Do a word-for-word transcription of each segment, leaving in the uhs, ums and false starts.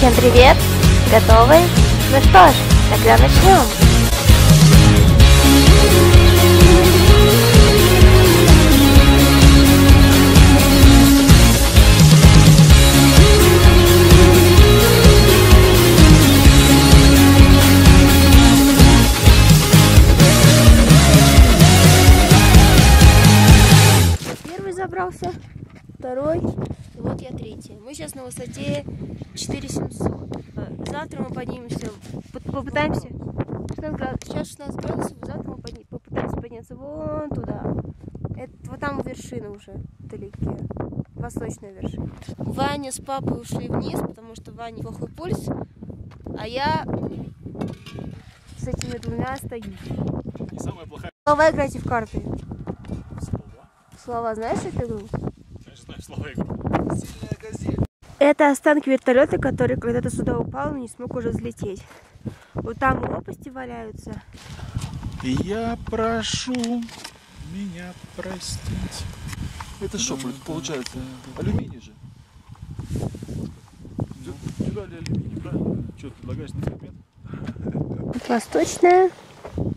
Всем привет! Готовы? Ну что ж, тогда начнем! Первый забрался, второй. Вот я третий. Мы сейчас на высоте четыре семьсот. Завтра мы поднимемся, попытаемся. Сейчас шестнадцать градусов, завтра мы попытаемся подняться вон туда. Это вот там вершина уже вдалеке. Восточная вершина. Ваня с папой ушли вниз, потому что Ване плохой пульс. А я с этими двумя стою. Самая плохая. Слова играйте в карты. Слова? Слова, знаешь эту игру? Это останки вертолета, который когда-то сюда упал, но не смог уже взлететь. Вот там лопасти валяются. Я прошу меня простить. Это что, получается? Алюминий же. Сюда ли алюминий, правильно? Что, ты предлагаешь на предмет? Восточная,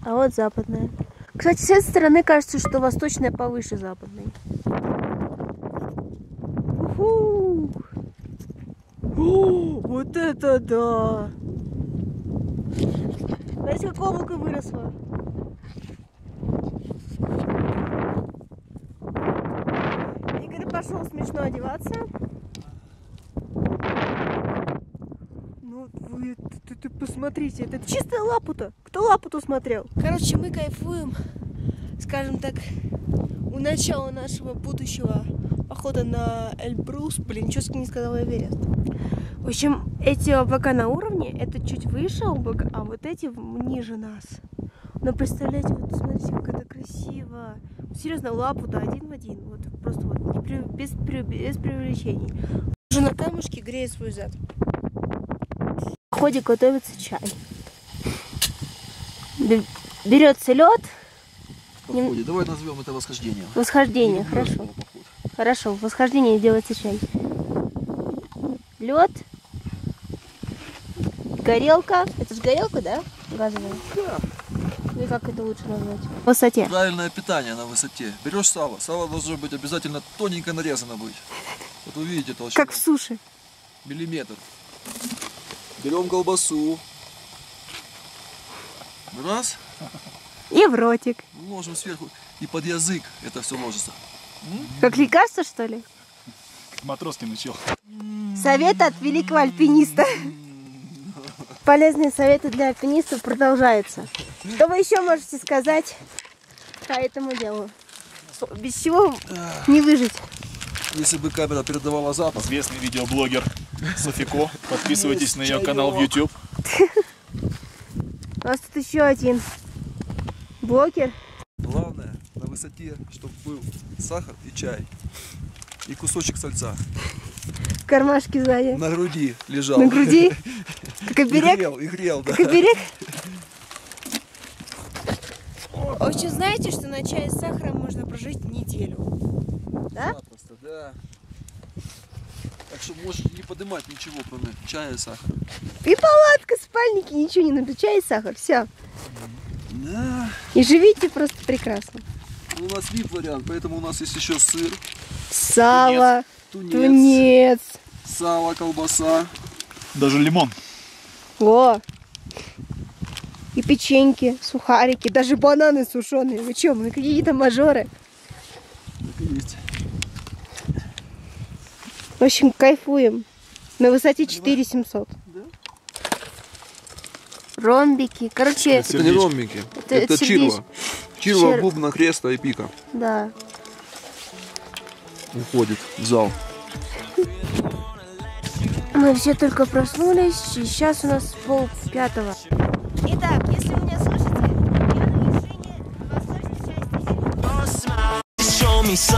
а вот западная. Кстати, с этой стороны кажется, что восточная повыше западной. О, вот это да! Знаете, как облако выросло? Игорь пошел смешно одеваться. Ну вы, ты, ты посмотрите, это чистая лапута! Кто лапуту смотрел? Короче, мы кайфуем, скажем так, у начала нашего будущего похода на Эльбрус. Блин, честно не сказала Эверест. В общем, эти облака на уровне, это чуть выше облака, а вот эти ниже нас. Но представляете, вот смотрите, как это красиво. Серьезно, лапу-то один в один. Вот просто вот, не при, без, при, без преувеличений. Уже на камушке греет свой зад. В ходе готовится чай. Берется лед. Не... Давай назовем это восхождение. Восхождение, не хорошо. Хорошо, в восхождении делается чай. Лед. Горелка. Это же горелка, да? Газовая. Да. И как это лучше назвать? В высоте. Правильное питание на высоте. Берешь сало. Сало должно быть обязательно тоненько нарезано быть. Вот вы видите толщину. Как в суши. Миллиметр. Берем колбасу. Раз. И в ротик. Ложим сверху. И под язык это все ложится. Как лекарство, что ли? Матросский мочил. Советы от великого альпиниста. Полезные советы для альпинистов продолжаются. Что вы еще можете сказать по этому делу? Без чего не выжить. Если бы камера передавала запах. Известный видеоблогер Софико. Подписывайтесь на ее канал в YouTube. У нас тут еще один блогер. Главное на высоте, чтобы был сахар и чай. И кусочек сальца. В кармашке сзади. На груди лежал. На груди? Как оберег? И грел, и грел, да. Как оберег? В общем, знаете, что на чай с сахаром можно прожить неделю? Да? Запросто, да. Так что можете не поднимать ничего, кроме чая и сахара. И палатка, спальники, ничего не надо. Чай и сахар, все. Да. И живите просто прекрасно. У нас вип-вариант, поэтому у нас есть еще сыр, сало, тунец, тунец. тунец, сало, колбаса, даже лимон. О! И печеньки, сухарики, даже бананы сушеные. Вы что, мы какие-то мажоры. Так и есть. В общем, кайфуем. На высоте четыре семьсот. Да? Ромбики. Короче, это, это не ромбики, это, это, это чирва. Чирва, бубна, креста и пика. Да. Уходит в зал. Мы все только проснулись, и сейчас у нас пол пятого. Итак, если вы меня слышите, я на вершине восточной части. Once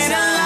in a life.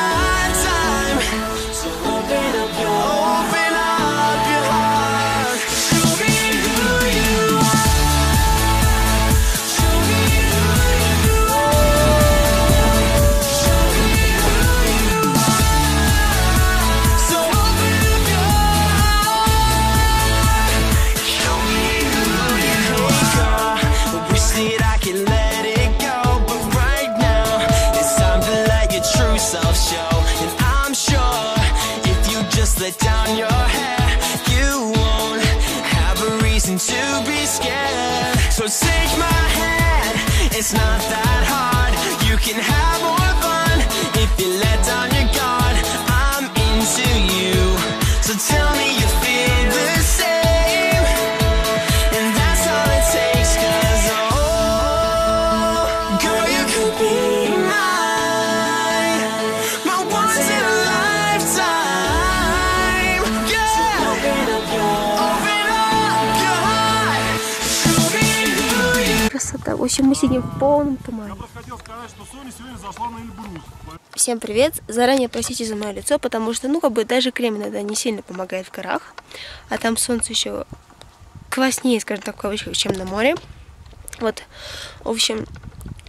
В общем, мы сидим в полном тумане. Я просто хотел сказать, что Соня сегодня зашла на Эльбрус. Всем привет! Заранее простите за мое лицо, потому что, ну, как бы даже крем иногда не сильно помогает в горах. А там солнце еще класснее, скажем так, в кавычках, чем на море. Вот, в общем,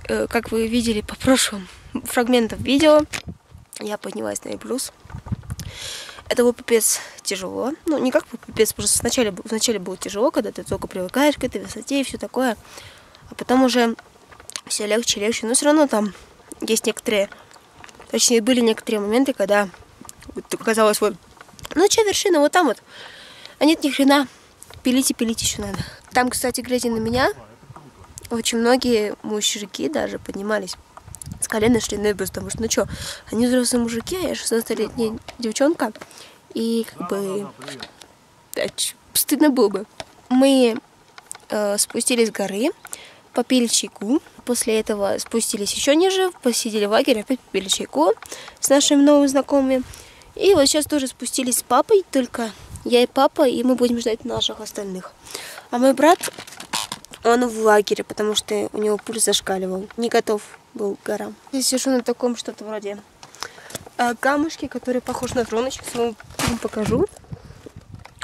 э, как вы видели по прошлым фрагментам видео, я поднялась на Эльбрус. Это был пипец тяжело. Ну, не как пипец, потому что сначала, вначале было тяжело, когда ты только привыкаешь к этой высоте и все такое. А потом уже все легче, легче. Но все равно там есть некоторые, точнее, были некоторые моменты, когда вот, казалось, вот, ну че, вершина вот там вот. А нет, ни хрена, пилить и пилить еще надо. Там, кстати, глядя на меня, очень многие мужики даже поднимались. С колена шли на Эльбрус, потому что, ну что, они взрослые мужики, а я шестнадцатилетняя девчонка, и как бы да, стыдно было бы. Мы э, спустились с горы, попили чайку, после этого спустились еще ниже, посидели в лагере, опять попили чайку с нашими новыми знакомыми, и вот сейчас тоже спустились с папой, только я и папа, и мы будем ждать наших остальных. А мой брат, он в лагере, потому что у него пульс зашкаливал, не готов был к горам. Я сижу на таком что-то вроде а, камушке, который похож на троночку. Вам покажу.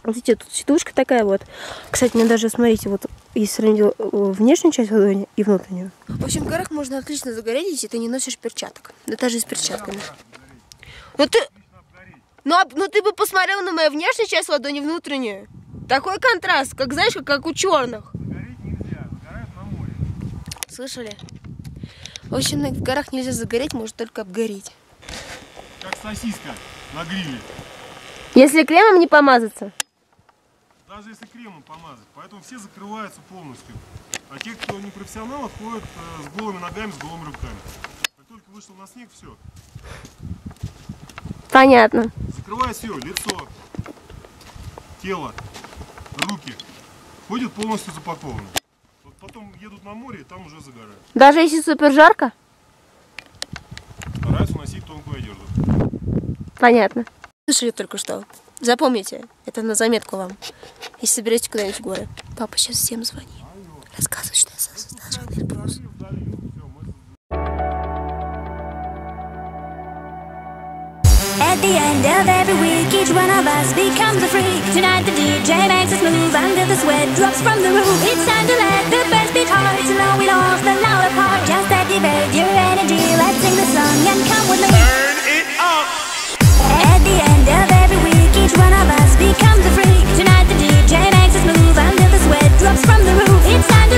Видите, тут сидушка такая вот. Кстати, мне даже, смотрите, вот и сравнил внешнюю часть ладони и внутреннюю. В общем, в горах можно отлично загореть, если ты не носишь перчаток. Да даже с перчатками. Ну ты... Ну, а... ну ты бы посмотрел на мою внешнюю часть ладони и внутреннюю. Такой контраст, как, знаешь, как, как у черных. Слышали? В общем, в горах нельзя загореть, может только обгореть. Как сосиска на гриле. Если кремом не помазаться. Даже если кремом помазать. Поэтому все закрываются полностью. А те, кто не профессионалы, ходят с голыми ногами, с голыми руками. Как только вышел на снег, все. Понятно. Закрывая все, лицо, тело, руки. Ходят полностью запакованные. Потом едут на море и там уже загорают. Даже если супер жарко? Стараются носить тонкую одежду. Понятно. Слышали только что? Запомните, это на заметку вам. Если соберетесь куда-нибудь в горы. Папа сейчас всем звонит. Рассказывает, что я создал Эльбрус. At the end of every week, each one of us becomes a freak. Tonight the D J makes us move under the sweat drops from the roof. It's time to let the best beat hard. To know we lost the loud apart. Just activate your energy. Let's sing the song and come with me.